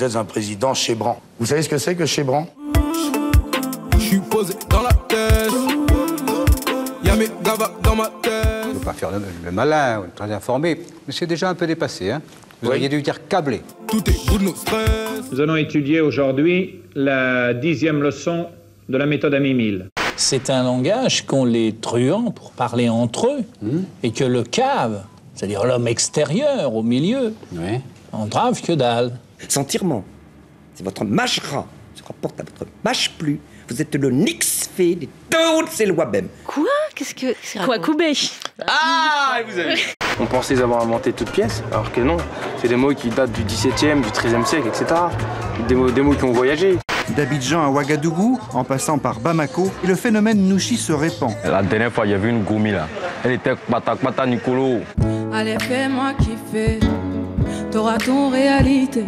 Vous êtes un président chébran. Vous savez ce que c'est que chébran? Je suis posé dans la tête. Y'a mes gavas dans ma tête. On ne peut pas faire le malin, on est très informé. Mais c'est déjà un peu dépassé, hein. Vous auriez dû dire câblé. Tout est good, no stress. Nous allons étudier aujourd'hui la 10e leçon de la méthode Ami-Mille. C'est un langage qu'ont les truands pour parler entre eux, et que le cave, c'est-à-dire l'homme extérieur au milieu, entrave que dalle. Sans tirement, c'est votre mâchera, se rapporte à votre mâche plus. Vous êtes le nix-fait de toutes ces lois même. Quoi? Qu'est-ce que... Quoi coubé? Ah, vous avez... On pensait les avoir inventés toutes pièces, alors que non. C'est des mots qui datent du XVIIe, du XIIIe siècle, etc. Des mots qui ont voyagé. D'Abidjan à Ouagadougou, en passant par Bamako, le phénomène Nouchi se répand. La dernière fois, il y avait une gourmille là. Elle était Kbata Nicolo. Allez, fais-moi kiffer, t'auras ton réalité.